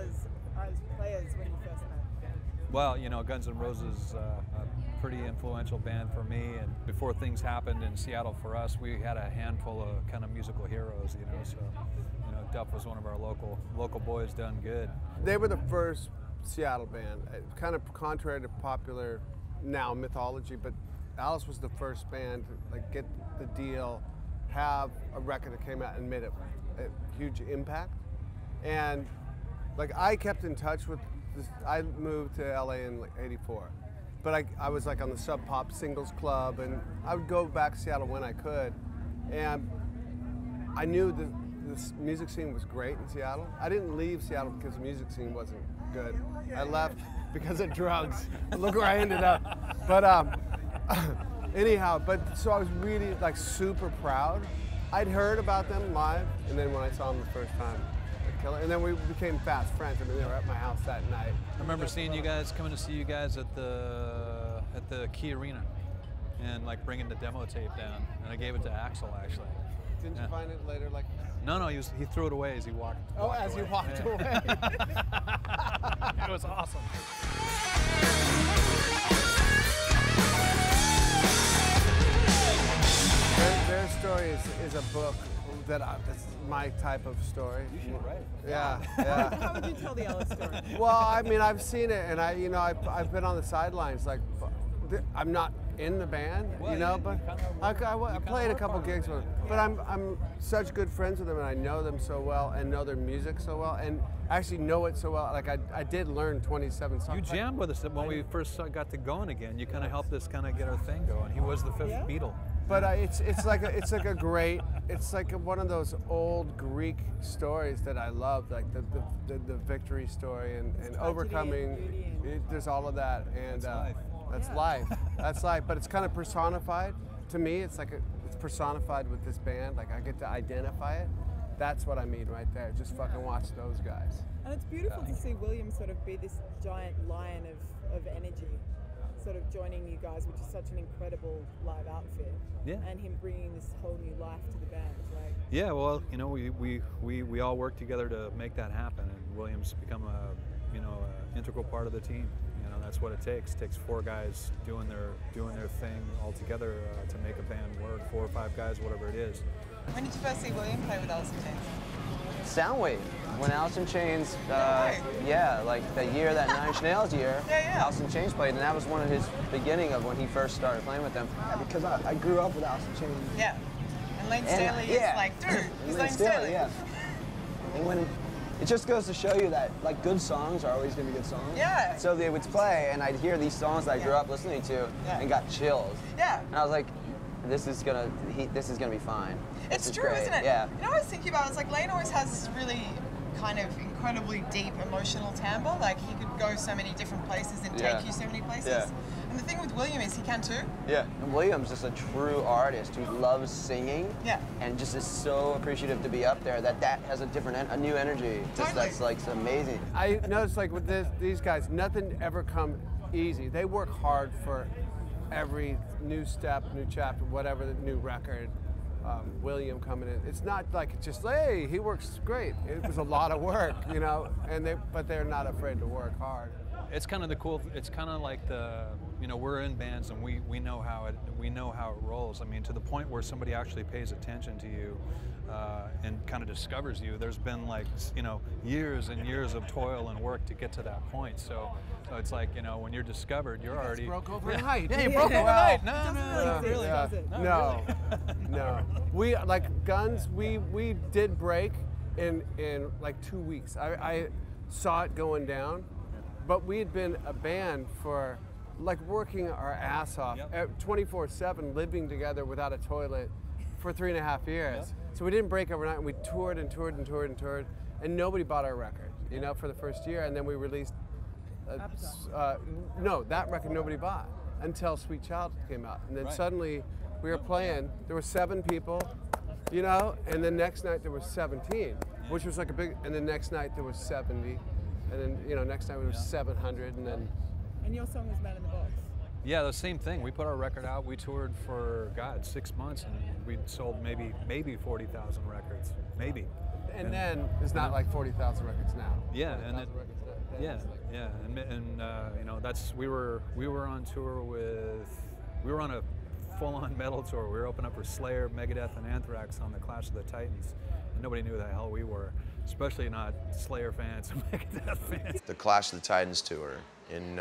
as players when you first met? Well, you know, Guns N' Roses, a pretty influential band for me, and before things happened in Seattle for us, we had a handful of kind of musical heroes, you know, so, you know, Duff was one of our local boys done good. They were the first Seattle band, kind of contrary to popular now mythology, but Alice was the first band to like get the deal, have a record that came out and made a huge impact. And like I kept in touch with this, I moved to LA in like '84, but I was like on the Sub-Pop Singles Club, and I would go back to Seattle when I could, and I knew that this music scene was great in Seattle. I didn't leave Seattle because the music scene wasn't good. I left because of drugs. Look where I ended up. But anyhow, but so I was really like super proud. I'd heard about them live, and then when I saw them the first time, killer. And then we became fast friends. I mean, they were at my house that night. I remember seeing you guys, coming to see you guys at the Key Arena, and like bringing the demo tape down. And I gave it to Axel actually. Didn't you find it later? Like no, he threw it away as he walked. Oh, as he walked away. Yeah. It was awesome. Their story is a book. That's my type of story. You should write. Yeah, yeah. How would you tell the Alice story? Well, I mean, I've seen it, and I've been on the sidelines. Like, I'm not in the band, well, you know, but I played a couple gigs with them. But I'm such good friends with them, and I know them so well, and know their music so well, and actually know it so well. Like I did learn 27 songs. You jammed with us when we first got to going again. You kind of helped us kind of get our thing going. He was the fifth Beatle. But it's like one of those old Greek stories that I love, like the victory story and overcoming. There's all of that, and that's life. But it's kind of personified to me. It's like it's personified with this band. Like I get to identify it. That's what I mean right there. Just fucking watch those guys. And it's beautiful to see William sort of be this giant lion of energy, sort of joining you guys, which is such an incredible live outfit, and him bringing this whole new life to the band. Like, yeah, well, you know, we all work together to make that happen, and William's become an integral part of the team. You know, that's what it takes. It takes four guys doing their thing all together to make a band work. Four or five guys, whatever it is. When did you first see William play with Alice in Chains? Soundwave. When Alice in Chains, like that year, that Nine Inch Nails year, Alice in Chains played, and that was one of his beginning of when he first started playing with them. Yeah, because I grew up with Alice in Chains. Yeah, and Layne Staley is like, dude, he's Layne Staley. Yeah. And when it just goes to show you that like good songs are always gonna be good songs. Yeah. So they would play, and I'd hear these songs that I grew up listening to, and got chills. Yeah. And I was like, this is gonna be fine. It's true, isn't it? Yeah. You know what I was thinking about? It's like Layne always has this really kind of incredibly deep emotional timbre. Like he could go so many different places and take you so many places. Yeah. And the thing with William is he can too. Yeah. And William's just a true artist who loves singing. Yeah. And just is so appreciative to be up there that has a different, a new energy. Just totally. That's like amazing. I noticed like with these guys, nothing ever comes easy. They work hard for every new step, new chapter, whatever, the new record. William coming in, it's not like just hey, he works great. It was a lot of work, you know, and they're not afraid to work hard. It's kind of the cool. It's kind of like the, you know, we're in bands and we know how it rolls. I mean, to the point where somebody actually pays attention to you and kind of discovers you. There's been like, you know, years and years of toil and work to get to that point. So it's like, you know, when you're discovered, you're already broke over in height. Yeah, you broke over height. No. We like Guns. We did break in like 2 weeks. I saw it going down. But we had been a band for, like, working our ass off, 24/7, living together without a toilet for 3.5 years. Yep. So we didn't break overnight, and we toured and toured and toured and toured, and nobody bought our record, you know, for the first year. And then we released, that record nobody bought until Sweet Child came out. And then suddenly we were playing, there were 7 people, you know, and the next night there was 17, which was like a big, and the next night there was 70. And then, you know, next time it was 700, and then... And your song was Man in the Box. Yeah, the same thing. We put our record out. We toured for, God, 6 months, and we sold maybe 40,000 records. Maybe. And then it's not like 40,000 records now. Yeah, and then, you know, that's we were on tour with on a full-on metal tour. We were opening up for Slayer, Megadeth, and Anthrax on the Clash of the Titans. And nobody knew who the hell we were, especially not Slayer fans and Megadeth fans. The Clash of the Titans tour in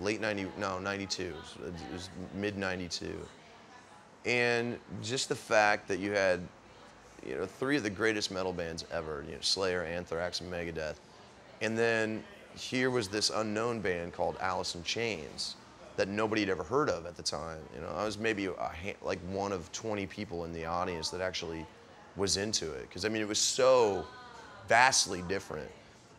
late 92. It was mid-92. And just the fact that you had, you know, three of the greatest metal bands ever, you know, Slayer, Anthrax, and Megadeth. And then here was this unknown band called Alice in Chains that nobody had ever heard of at the time. You know, I was maybe like one of 20 people in the audience that actually was into it. Because, I mean, it was so vastly different.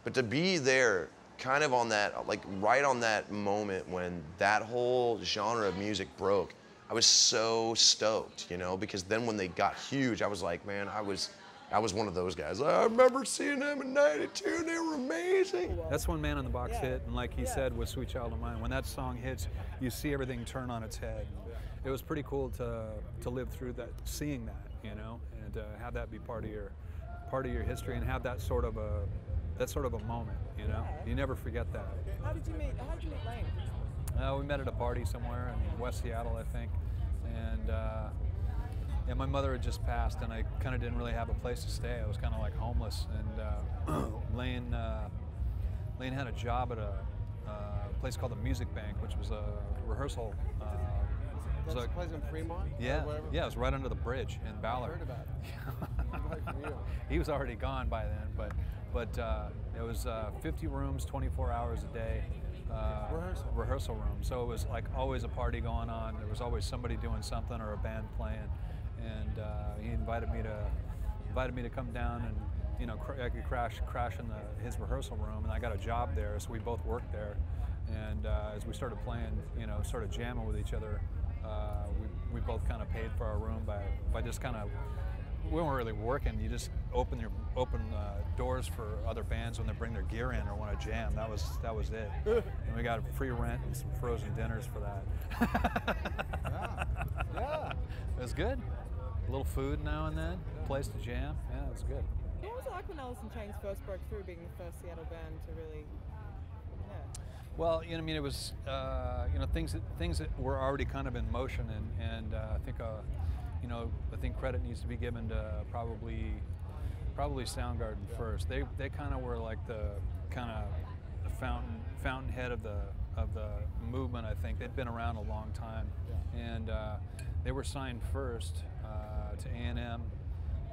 But to be there kind of on that, like right on that moment when that whole genre of music broke, I was so stoked, you know, because then when they got huge, I was like, man, I was one of those guys. I remember seeing them in '92, and they were amazing. That's when Man in the Box hit, and like he said with Sweet Child of Mine, when that song hits, you see everything turn on its head. It was pretty cool to live through that, seeing that, you know, and have that be part of your history, and have that sort of a moment, you know. You never forget that. How did you meet Layne? We met at a party somewhere in West Seattle, I think, and my mother had just passed, and I kind of didn't really have a place to stay. I was kind of like homeless, and Layne had a job at a place called the Music Bank, which was a rehearsal. It was a place in Fremont? Yeah, yeah, it was right under the bridge in Ballard. I heard about it. He was already gone by then, but it was 50 rooms, 24 hours a day. Rehearsal room. So it was like always a party going on. There was always somebody doing something or a band playing, and he invited me to come down, and you know, I could crash in his rehearsal room, and I got a job there, so we both worked there. And as we started playing, you know, sort of jamming with each other, we both kind of paid for our room by just kind of. We weren't really working. You just open doors for other bands when they bring their gear in or want to jam. That was it. And we got free rent and some frozen dinners for that. Yeah. It was good. A little food now and then. A place to jam. Yeah, it was good. What was it like when Alice in Chains first broke through, being the first Seattle band to really? Yeah. Well, you know, I mean, it was you know, things that were already kind of in motion, and I think. You know, I think credit needs to be given to probably Soundgarden first. They kind of were like the fountainhead of the movement. I think they'd been around a long time, and they were signed first to A&M.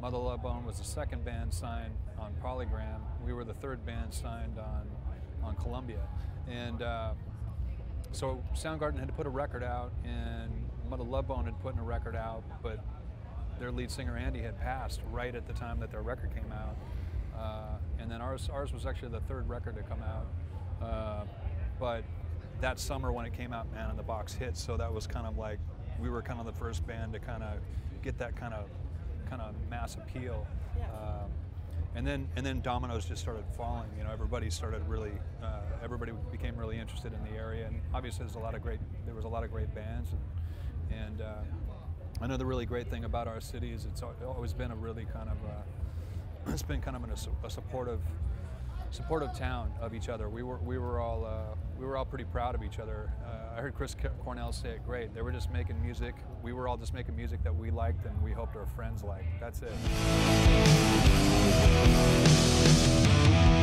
Mother Love Bone was the second band signed on Polygram. We were the third band signed on Columbia, and so Soundgarden had to put a record out, and Mother Love Bone had put in a record out, but their lead singer Andy had passed right at the time that their record came out, and then ours was actually the third record to come out. But that summer when it came out, Man in the Box hit, so that was kind of like we were kind of the first band to kind of get that kind of mass appeal. Yeah. And then dominoes just started falling. You know, everybody became really interested in the area, and obviously there was a lot of great bands, and another really great thing about our city is it's always been a really kind of it's been kind of a supportive town of each other. We were all pretty proud of each other. I heard Chris Cornell say it great. They were just making music. We were all just making music that we liked and we hoped our friends liked. That's it.